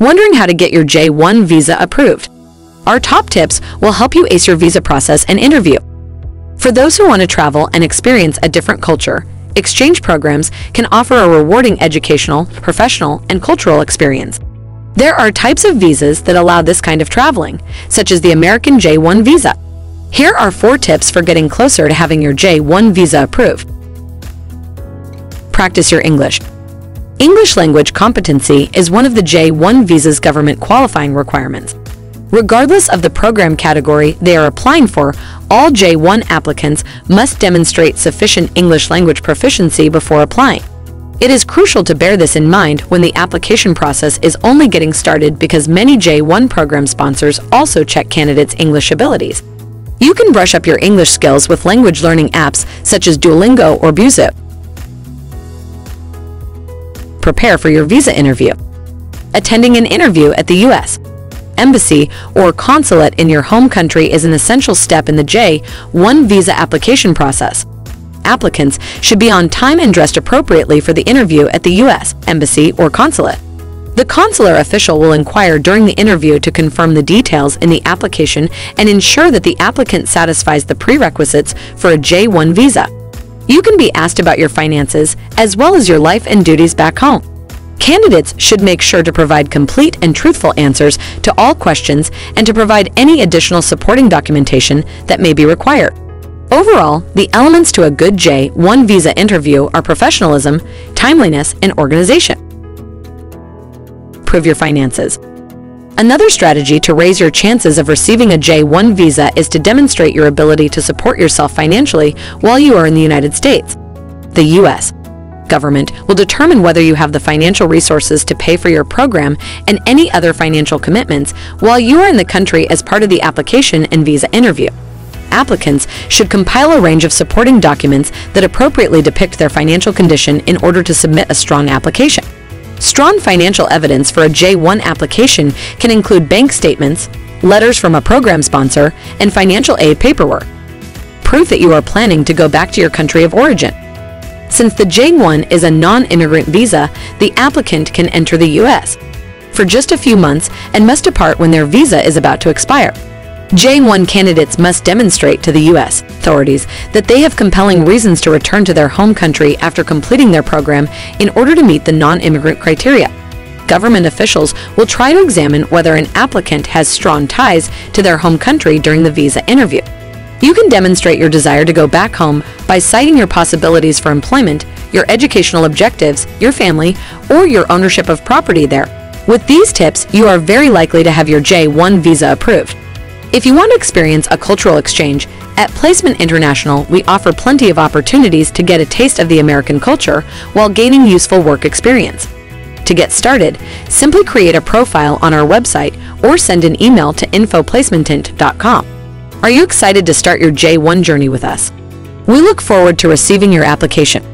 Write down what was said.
Wondering how to get your J-1 visa approved? Our top tips will help you ace your visa process and interview. For those who want to travel and experience a different culture, exchange programs can offer a rewarding educational, professional, and cultural experience. There are types of visas that allow this kind of traveling, such as the American J-1 visa. Here are 4 tips for getting closer to having your J-1 visa approved. Practice your English. English language competency is one of the J-1 visa's government qualifying requirements. Regardless of the program category they are applying for, all J-1 applicants must demonstrate sufficient English language proficiency before applying. It is crucial to bear this in mind when the application process is only getting started, because many J-1 program sponsors also check candidates' English abilities. You can brush up your English skills with language learning apps such as Duolingo or Busuu. Prepare for your visa interview. Attending an interview at the U.S. Embassy or consulate in your home country is an essential step in the J-1 visa application process. Applicants should be on time and dressed appropriately for the interview at the U.S. Embassy or consulate. The consular official will inquire during the interview to confirm the details in the application and ensure that the applicant satisfies the prerequisites for a J-1 visa. You can be asked about your finances as well as your life and duties back home. Candidates should make sure to provide complete and truthful answers to all questions and to provide any additional supporting documentation that may be required. Overall, the elements to a good J-1 visa interview are professionalism, timeliness, and organization. Prove your finances. Another strategy to raise your chances of receiving a J-1 visa is to demonstrate your ability to support yourself financially while you are in the United States. The U.S. government will determine whether you have the financial resources to pay for your program and any other financial commitments while you are in the country as part of the application and visa interview. Applicants should compile a range of supporting documents that appropriately depict their financial condition in order to submit a strong application. Strong financial evidence for a J-1 application can include bank statements, letters from a program sponsor, and financial aid paperwork. Proof that you are planning to go back to your country of origin. Since the J-1 is a non-immigrant visa, the applicant can enter the U.S. for just a few months and must depart when their visa is about to expire. J-1 candidates must demonstrate to the U.S. authorities that they have compelling reasons to return to their home country after completing their program in order to meet the non-immigrant criteria. Government officials will try to examine whether an applicant has strong ties to their home country during the visa interview. You can demonstrate your desire to go back home by citing your possibilities for employment, your educational objectives, your family, or your ownership of property there. With these tips, you are very likely to have your J-1 visa approved. If you want to experience a cultural exchange, at Placement International we offer plenty of opportunities to get a taste of the American culture while gaining useful work experience. To get started, simply create a profile on our website or send an email to infoplacementint.com. Are you excited to start your J-1 journey with us? We look forward to receiving your application.